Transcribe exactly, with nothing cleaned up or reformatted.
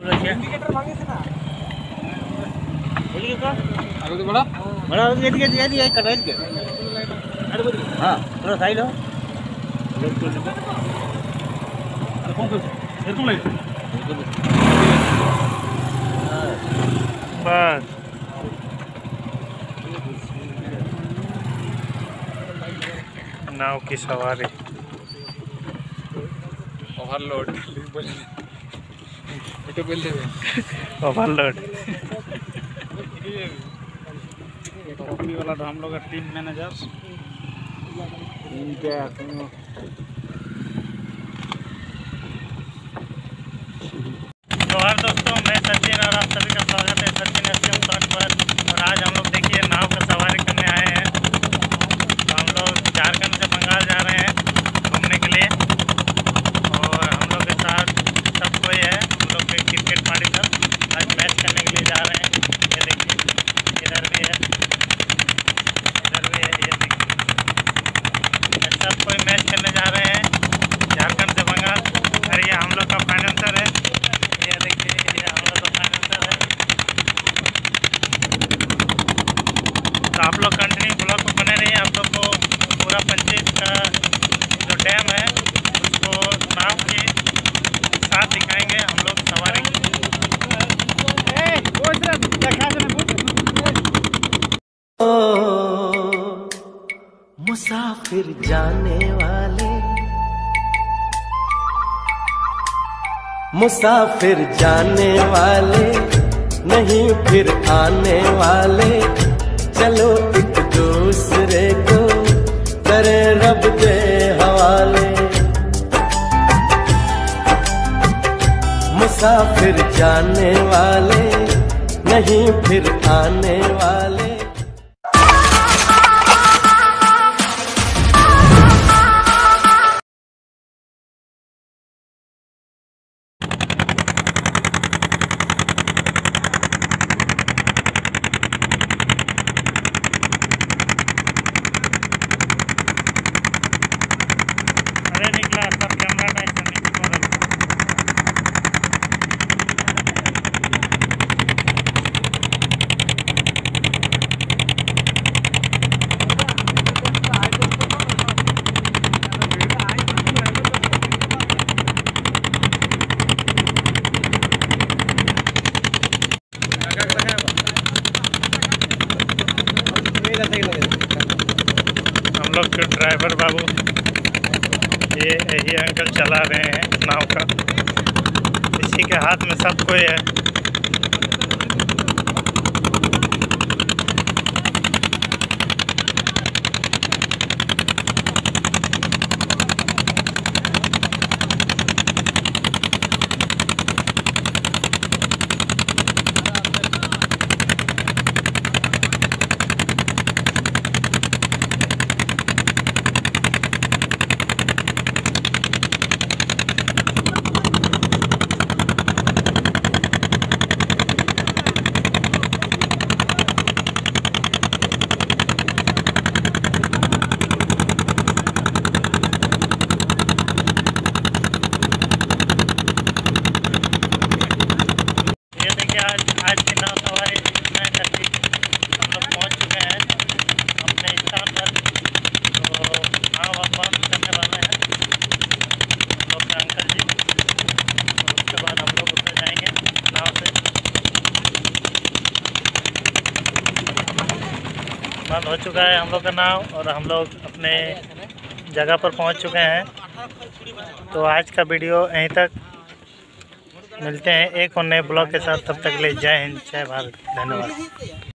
बस नाव की सवारी ओवरलोड ओवरलोड टोपी वाला तो हम लोग का टीम मैनेजर इनके तो हर दोस्तों मैं सचिन और आप सभी का स्वागत है सचिन एसएम तट पर। और आज हम लोग देखिए नाव का सवारी करने आए हैं। तो हम लोग झारखंड से बंगाल जा रहे हैं घूमने के लिए और हम लोग के साथ सब कोई है। हम लोग के क्रिकेट पार्टी का आज मैच करने के लिए जा रहे हैं। ये देखिए इधर भी है इधर भी है ये देखिए सब कोई मैच करने जा रहे हैं झारखंड से बंगाल। और ये हम लोग का फाइनेंसर है। ये देखिए ये हम लोग का फाइनेंसर है। तो आप लोग कंटिन्यू ब्लॉग को बने रहिए। आप लोग को पूरा पंचायत का जो डैम है उसको नाव के साथ दिखाएंगे हम लोग सवारी। मुसाफिर जाने वाले मुसाफिर जाने वाले नहीं फिर आने वाले। चलो एक दूसरे को करे रब के हवाले। मुसाफिर जाने वाले नहीं फिर आने वाले। हम लोग के ड्राइवर बाबू ये यही अंकल चला रहे हैं नाव का। इसी के हाथ में सब कोई है। आज के नाव सवारी जितना करके हम लोग पहुँच चुके हैं अपने स्थान पर। तो नाव अब बंद करने वाले हैं हम लोग अंकल जी। और उसके बाद हम लोग उतर जाएंगे नाव से। बंद हो चुका है हम लोग का नाव और हम लोग अपने जगह पर पहुँच चुके हैं। तो आज का वीडियो यहीं तक। मिलते हैं एक और नए ब्लॉग के साथ। तब तक ले जय हिंद जय भारत धन्यवाद।